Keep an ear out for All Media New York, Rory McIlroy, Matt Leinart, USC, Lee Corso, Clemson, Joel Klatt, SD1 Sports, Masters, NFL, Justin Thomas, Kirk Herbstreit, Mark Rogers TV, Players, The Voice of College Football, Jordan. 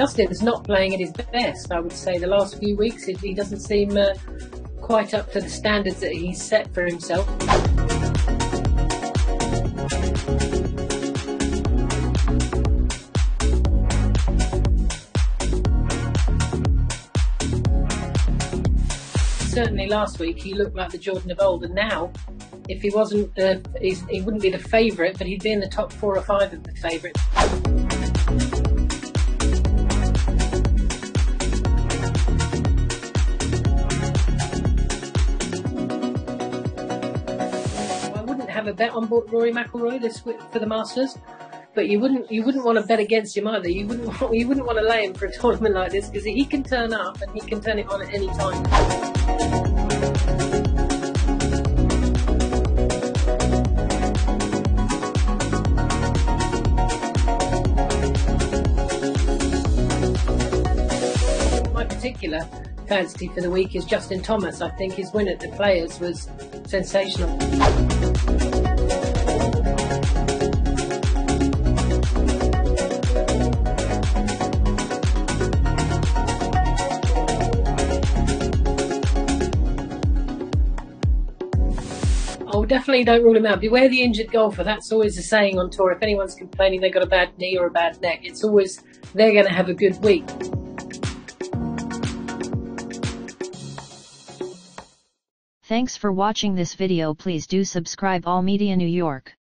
Justin's not playing at his best, I would say. The last few weeks, he doesn't seem quite up to the standards that he's set for himself. Certainly last week he looked like the Jordan of old, and now, if he wasn't, he wouldn't be the favourite, but he'd be in the top 4 or 5 of the favourites. I wouldn't have a bet on Rory McIlroy this week for the Masters, but you wouldn't want to bet against him either. You wouldn't want to lay him for a tournament like this, because he can turn up and he can turn it on at any time. Particular fancy for the week is Justin Thomas. I think his win at the Players was sensational. Oh, definitely don't rule him out. Beware the injured golfer. That's always a saying on tour. If anyone's complaining they've got a bad knee or a bad neck, it's always they're going to have a good week. Thanks for watching this video. Please do subscribe All Media New York.